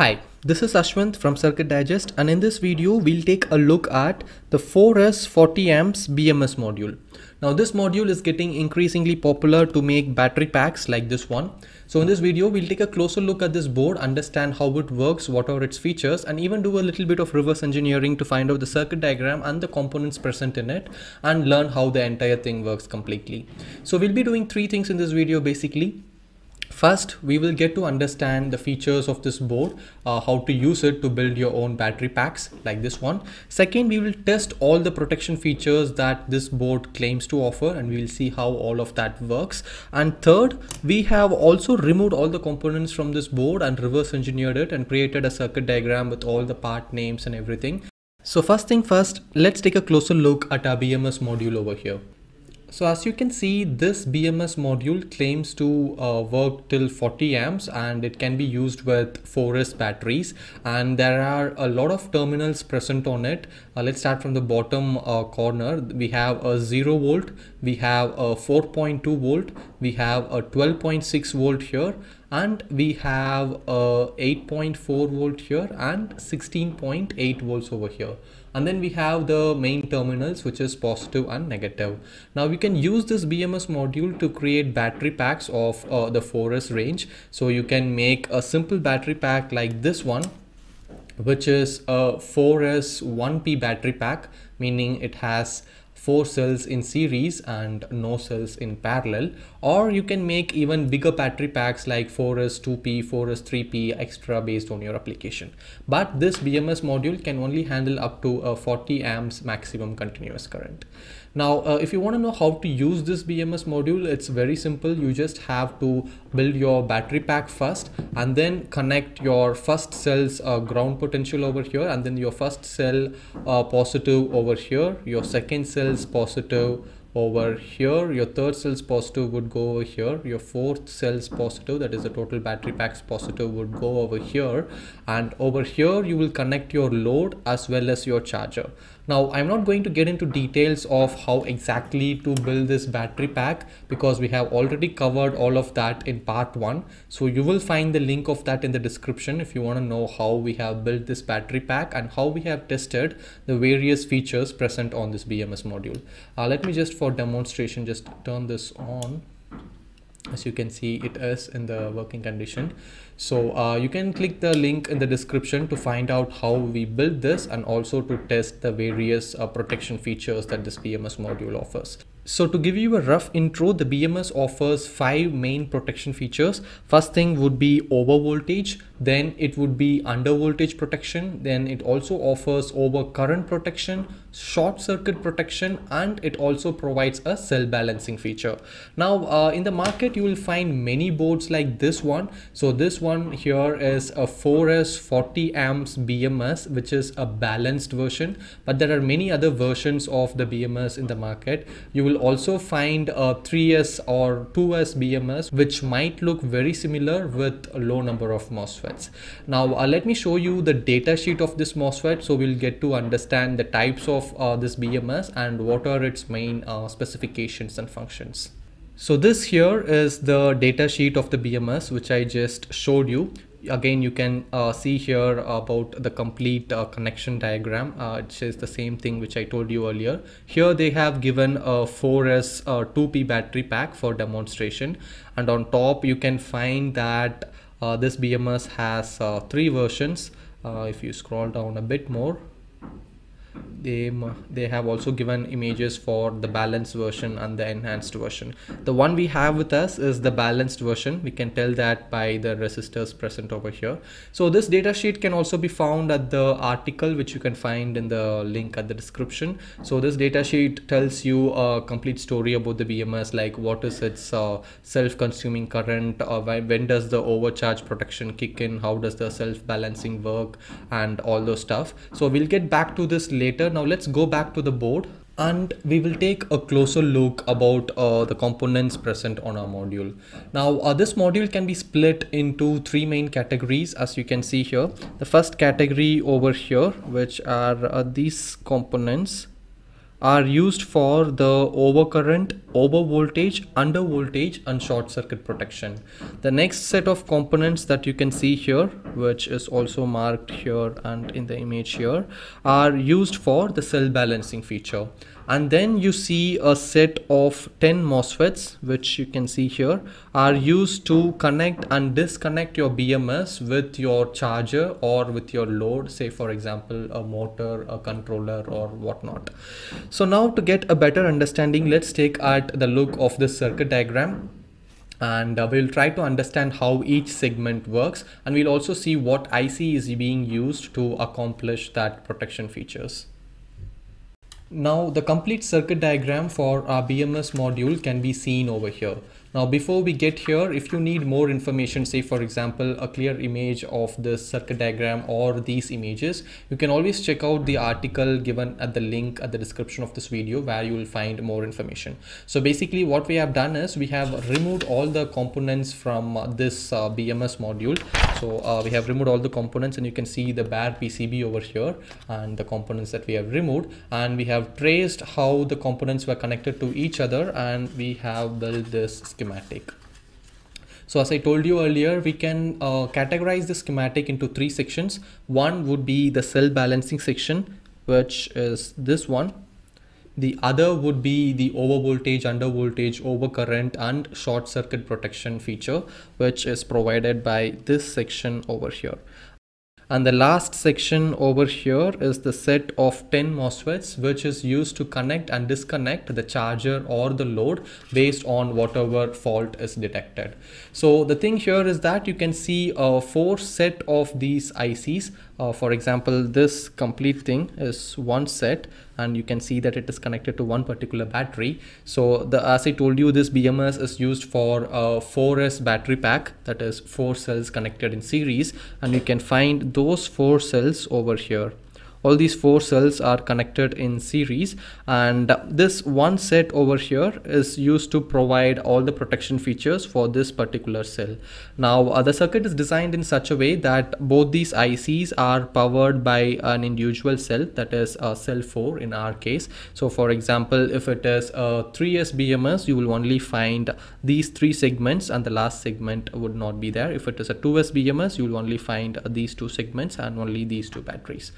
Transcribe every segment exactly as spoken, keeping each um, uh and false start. Hi, this is Ashwanth from Circuit Digest, and in this video we'll take a look at the four S forty amps B M S module. Now this module is getting increasingly popular to make battery packs like this one. So in this video we'll take a closer look at this board, understand how it works, what are its features, and even do a little bit of reverse engineering to find out the circuit diagram and the components present in it and learn how the entire thing works completely. So we'll be doing three things in this video basically. First, we will get to understand the features of this board, uh, how to use it to build your own battery packs like this one. Second, we will test all the protection features that this board claims to offer, and we will see how all of that works. And third, we have also removed all the components from this board and reverse engineered it and created a circuit diagram with all the part names and everything. So first thing first, let's take a closer look at our B M S module over here. So as you can see, this B M S module claims to uh, work till forty amps, and it can be used with four S batteries, and there are a lot of terminals present on it. Uh, let's start from the bottom uh, corner. We have a zero volt, we have a four point two volt, we have a twelve point six volt here, and we have a eight point four volt here and sixteen point eight volts over here. And then we have the main terminals, which is positive and negative. Now we can use this B M S module to create battery packs of uh, the four S range. So you can make a simple battery pack like this one, which is a four S one P battery pack, meaning it has four cells in series and no cells in parallel. Or you can make even bigger battery packs like four S two P, four S three P extra based on your application. But this B M S module can only handle up to uh, forty amps maximum continuous current. Now, uh, if you want to know how to use this B M S module, it's very simple. You just have to build your battery pack first, and then connect your first cell's uh, ground potential over here, and then your first cell uh, positive over here, your second cell's positive over here, your third cell's positive would go over here, your fourth cell's positive, that is the total battery pack's positive, would go over here, and over here you will connect your load as well as your charger. Now I'm not going to get into details of how exactly to build this battery pack, because we have already covered all of that in part one. So you will find the link of that in the description if you want to know how we have built this battery pack and how we have tested the various features present on this B M S module. Uh, let me just, for demonstration, just turn this on. As you can see, it is in the working condition. So uh, you can click the link in the description to find out how we built this and also to test the various uh, protection features that this B M S module offers. So to give you a rough intro, the B M S offers five main protection features. First thing would be over voltage, then it would be under voltage protection, then it also offers over current protection, short circuit protection, and it also provides a cell balancing feature. Now uh, in the market you will find many boards like this one. So this one here is a four S forty amps B M S, which is a balanced version, but there are many other versions of the B M S in the market. You will Will also find a three S or two S B M S, which might look very similar with a low number of MOSFETs. Now uh, let me show you the data sheet of this MOSFET, so we'll get to understand the types of uh, this B M S and what are its main uh, specifications and functions. So this here is the data sheet of the B M S which I just showed you. Again, you can uh, see here about the complete uh, connection diagram, uh, which is the same thing which I told you earlier. Here they have given a four S two P battery pack for demonstration, and on top you can find that uh, this B M S has uh, three versions. Uh, if you scroll down a bit more, They, they have also given images for the balanced version and the enhanced version. The one we have with us is the balanced version. We can tell that by the resistors present over here. So this data sheet can also be found at the article, which you can find in the link at the description. So this data sheet tells you a complete story about the B M S, like what is its uh, self-consuming current, uh, when does the overcharge protection kick in, how does the self-balancing work, and all those stuff. So we'll get back to this later. Now let's go back to the board, and we will take a closer look about uh, the components present on our module. Now uh, this module can be split into three main categories, as you can see here. The first category over here, which are uh, these components, are used for the overcurrent over voltage, under voltage, and short circuit protection. The next set of components that you can see here, which is also marked here and in the image here, are used for the cell balancing feature. And then you see a set of ten MOSFETs, which you can see here, are used to connect and disconnect your B M S with your charger or with your load, say for example a motor, a controller, or whatnot. So now, to get a better understanding, let's take at the look of the circuit diagram, and uh, we'll try to understand how each segment works, and we'll also see what I C is being used to accomplish that protection features. Now, the complete circuit diagram for our B M S module can be seen over here. Now, before we get here, if you need more information, say for example a clear image of this circuit diagram or these images, you can always check out the article given at the link at the description of this video, where you will find more information. So basically what we have done is we have removed all the components from this uh, B M S module. So uh, we have removed all the components, and you can see the bare P C B over here and the components that we have removed, and we have traced how the components were connected to each other, and we have built this schematic. So as I told you earlier, we can uh, categorize the schematic into three sections. One would be the cell balancing section, which is this one. The other would be the over voltage, under voltage, over current, and short circuit protection feature, which is provided by this section over here. And the last section over here is the set of ten MOSFETs, which is used to connect and disconnect the charger or the load based on whatever fault is detected. So the thing here is that you can see a four set of these I Cs. Uh, for example, this complete thing is one set, and you can see that it is connected to one particular battery. So the, as I told you, this B M S is used for a four S battery pack, that is four cells connected in series, and you can find those four cells over here. All these four cells are connected in series, and this one set over here is used to provide all the protection features for this particular cell. Now uh, the circuit is designed in such a way that both these I Cs are powered by an individual cell, that is uh, cell four in our case. So for example, if it is a three S B M S, you will only find these three segments and the last segment would not be there. If it is a two S B M S, you will only find these two segments and only these two batteries.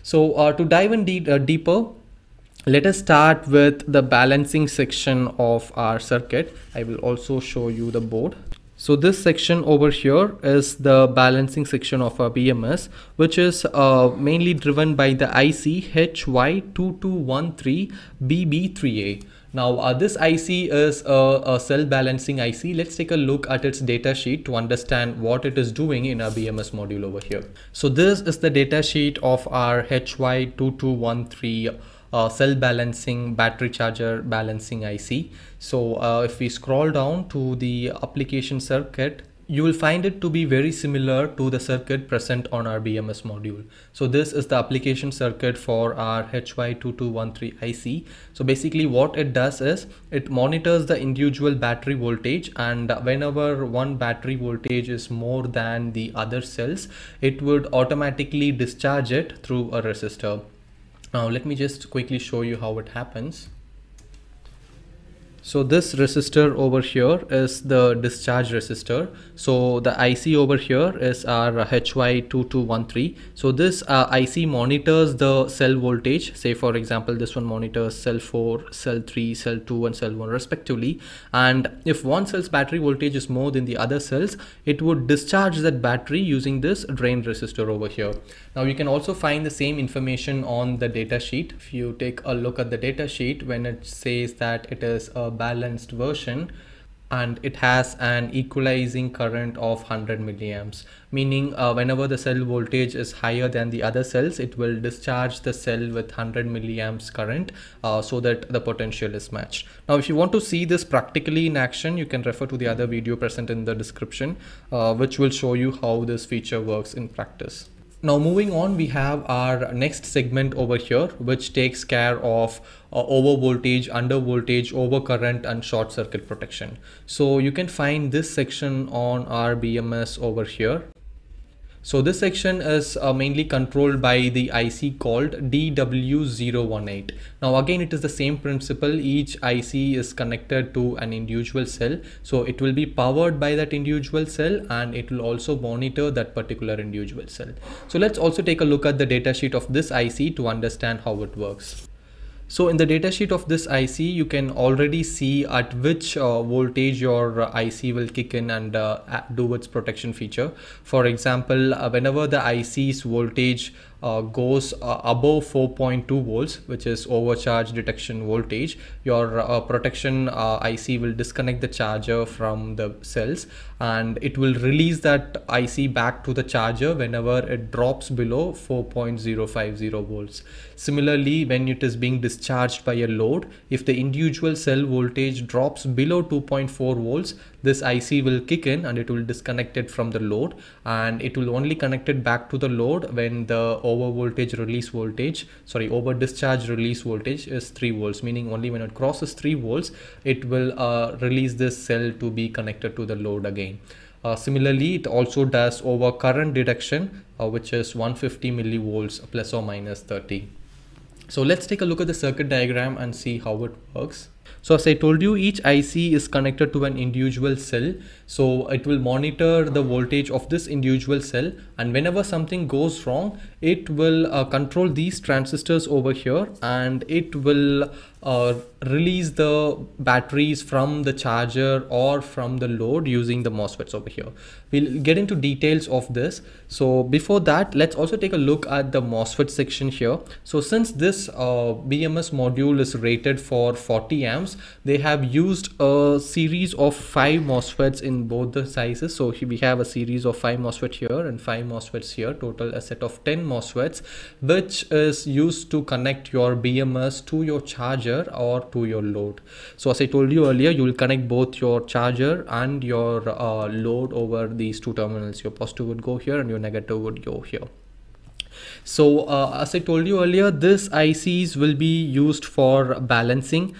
So uh, to dive in de- uh, deeper, let us start with the balancing section of our circuit. I will also show you the board. So this section over here is the balancing section of our B M S, which is uh, mainly driven by the I C H Y two two one three B B three A. Now uh, this I C is a, a cell balancing I C. Let's take a look at its data sheet to understand what it is doing in our B M S module over here. So this is the data sheet of our H Y two two one three Uh, cell balancing battery charger balancing I C. So uh, if we scroll down to the application circuit, you will find it to be very similar to the circuit present on our B M S module. So this is the application circuit for our H Y two two one three I C. So basically what it does is it monitors the individual battery voltage, and whenever one battery voltage is more than the other cells, it would automatically discharge it through a resistor. Now let me just quickly show you how it happens. So this resistor over here is the discharge resistor. So the I C over here is our H Y two two one three. So this uh, I C monitors the cell voltage. Say for example, this one monitors cell four, cell three, cell two, and cell one respectively. And if one cell's battery voltage is more than the other cells, it would discharge that battery using this drain resistor over here. Now you can also find the same information on the data sheet. If you take a look at the data sheet, when it says that it is a balanced version and it has an equalizing current of one hundred milliamps, meaning uh, whenever the cell voltage is higher than the other cells, it will discharge the cell with one hundred milliamps current uh, so that the potential is matched. Now if you want to see this practically in action, you can refer to the other video present in the description, uh, which will show you how this feature works in practice. Now moving on, we have our next segment over here, which takes care of uh, over voltage, under voltage, over current, and short circuit protection. So you can find this section on our B M S over here. So this section is uh, mainly controlled by the I C called D W zero one eight. Now again, it is the same principle. Each I C is connected to an individual cell, so it will be powered by that individual cell and it will also monitor that particular individual cell. So let's also take a look at the datasheet of this I C to understand how it works. So in the datasheet of this I C, you can already see at which uh, voltage your uh, I C will kick in and uh, do its protection feature. For example, uh, whenever the I C's voltage Uh, goes uh, above four point two volts, which is overcharge detection voltage, your uh, protection uh, I C will disconnect the charger from the cells and it will release that I C back to the charger whenever it drops below four point zero five zero volts. Similarly, when it is being discharged by a load, if the individual cell voltage drops below two point four volts, this I C will kick in and it will disconnect it from the load, and it will only connect it back to the load when the over voltage release voltage, sorry, over discharge release voltage is three volts, meaning only when it crosses three volts, it will uh, release this cell to be connected to the load again. Uh, similarly, it also does over current detection, uh, which is one hundred fifty millivolts plus or minus thirty. So let's take a look at the circuit diagram and see how it works. So as I told you, each I C is connected to an individual cell, so it will monitor the voltage of this individual cell, and whenever something goes wrong, it will uh, control these transistors over here and it will uh, release the batteries from the charger or from the load using the MOSFETs over here. We'll get into details of this. So before that, let's also take a look at the MOSFET section here. So since this uh, B M S module is rated for forty amps, they have used a series of five MOSFETs in both the sizes. So we have a series of five MOSFETs here and five MOSFETs here, total a set of ten MOSFETs, which is used to connect your B M S to your charger or to your load. So as I told you earlier, you will connect both your charger and your uh, load over these two terminals. Your positive would go here and your negative would go here. So uh, as I told you earlier, these I Cs will be used for balancing,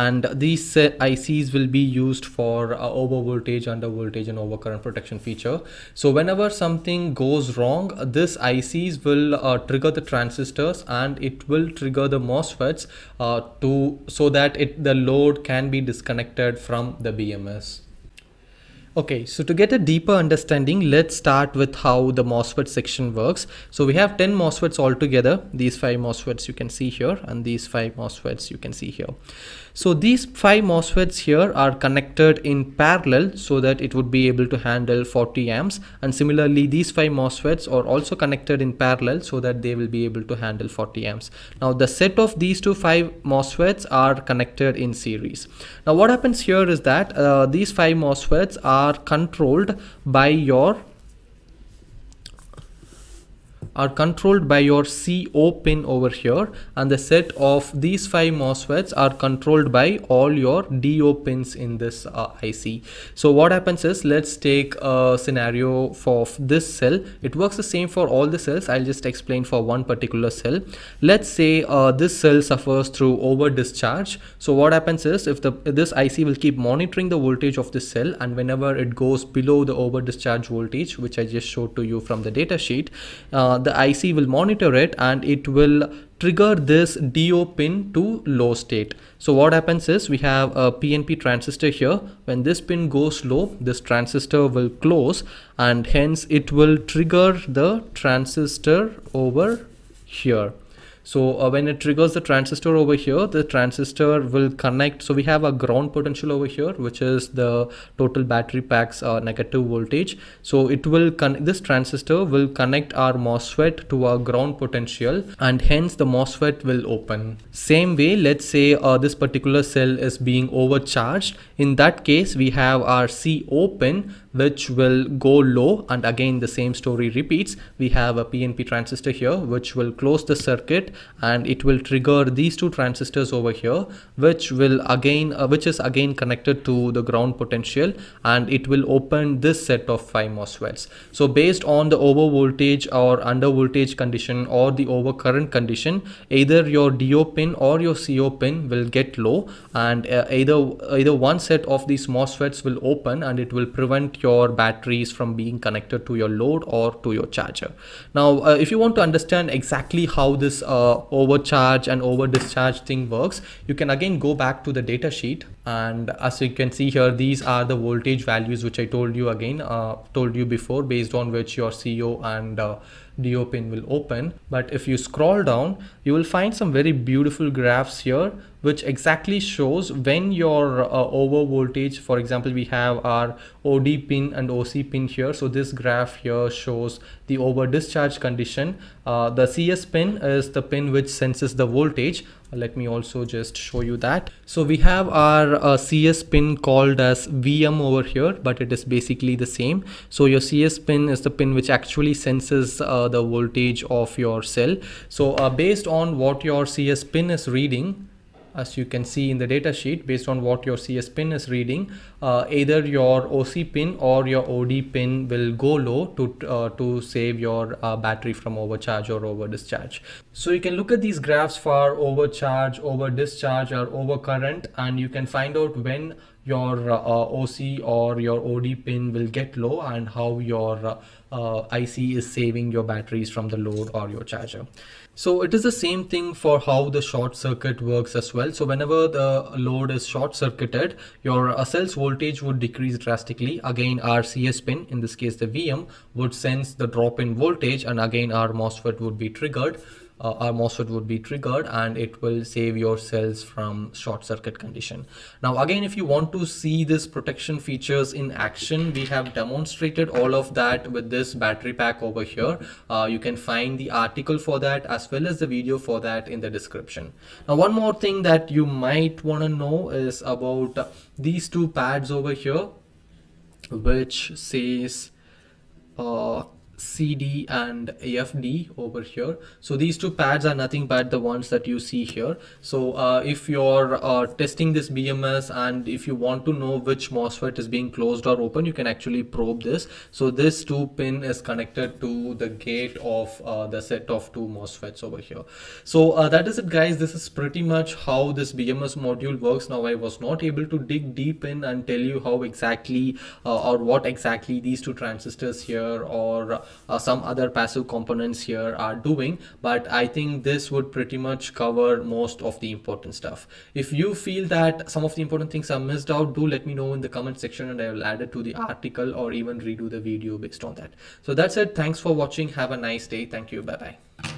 and these I Cs will be used for uh, over voltage, under voltage and over current protection feature. So whenever something goes wrong, this I Cs will uh, trigger the transistors and it will trigger the MOSFETs uh, to so that it the load can be disconnected from the B M S. Okay, so to get a deeper understanding, let's start with how the MOSFET section works. So we have ten MOSFETs altogether. These five MOSFETs you can see here, and these five MOSFETs you can see here. So these five MOSFETs here are connected in parallel so that it would be able to handle forty amps, and similarly these five MOSFETs are also connected in parallel so that they will be able to handle forty amps. Now the set of these two five MOSFETs are connected in series. Now what happens here is that uh, these five MOSFETs are are controlled by your are controlled by your C O pin over here, and the set of these five MOSFETs are controlled by all your D O pins in this uh, I C. So what happens is, let's take a scenario for this cell. It works the same for all the cells. I'll just explain for one particular cell. Let's say uh, this cell suffers through over discharge. So what happens is, if the this I C will keep monitoring the voltage of this cell, and whenever it goes below the over discharge voltage, which I just showed to you from the data sheet, uh, the I C will monitor it and it will trigger this D O pin to low state. So what happens is, we have a P N P transistor here. When this pin goes low, this transistor will close, and hence it will trigger the transistor over here. So uh, when it triggers the transistor over here, the transistor will connect. So we have a ground potential over here, which is the total battery pack's uh, negative voltage. So it will con this transistor will connect our MOSFET to our ground potential, and hence the MOSFET will open. Same way, let's say uh, this particular cell is being overcharged. In that case, we have our C O pin, which will go low, and again the same story repeats. We have a P N P transistor here, which will close the circuit and it will trigger these two transistors over here, which will again uh, which is again connected to the ground potential, and it will open this set of five MOSFETs. So based on the over voltage or under voltage condition or the over current condition, either your D O pin or your C O pin will get low, and uh, either either one set of these MOSFETs will open, and it will prevent your batteries from being connected to your load or to your charger. Now uh, if you want to understand exactly how this uh, overcharge and over discharge thing works, you can again go back to the data sheet, and as you can see here, these are the voltage values which I told you again uh, told you before, based on which your C O and uh, D O pin will open. But if you scroll down, you will find some very beautiful graphs here, which exactly shows when your uh, over voltage, for example, we have our O D pin and O C pin here. So this graph here shows the over discharge condition. Uh, the C S pin is the pin which senses the voltage. Let me also just show you that. So we have our uh, C S pin called as V M over here, but it is basically the same. So your C S pin is the pin which actually senses uh, the voltage of your cell. So uh, based on what your C S pin is reading, as you can see in the data sheet, based on what your C S pin is reading, uh, either your O C pin or your O D pin will go low to uh, to save your uh, battery from overcharge or over discharge. So you can look at these graphs for overcharge, over discharge, or over current, and you can find out when your uh, O C or your O D pin will get low and how your uh, I C is saving your batteries from the load or your charger. So it is the same thing for how the short circuit works as well. So whenever the load is short circuited, your uh, cell's voltage would decrease drastically. Again, our C S pin, in this case the V M, would sense the drop in voltage, and again our MOSFET would be triggered. Uh, our MOSFET would be triggered, and it will save your cells from short circuit condition. Now again, if you want to see this protection features in action, we have demonstrated all of that with this battery pack over here. Uh, you can find the article for that as well as the video for that in the description. Now one more thing that you might want to know is about these two pads over here, which says uh, C D and A F D over here. So these two pads are nothing but the ones that you see here. So uh, if you're uh, testing this B M S and if you want to know which MOSFET is being closed or open, you can actually probe this. So this two pin is connected to the gate of uh, the set of two MOSFETs over here. So uh, that is it, guys. This is pretty much how this B M S module works. Now I was not able to dig deep in and tell you how exactly uh, or what exactly these two transistors here or Uh, some other passive components here are doing, but I think this would pretty much cover most of the important stuff. If you feel that some of the important things are missed out, do let me know in the comment section, and I will add it to the article or even redo the video based on that. So that's it. Thanks for watching. Have a nice day. Thank you. Bye bye.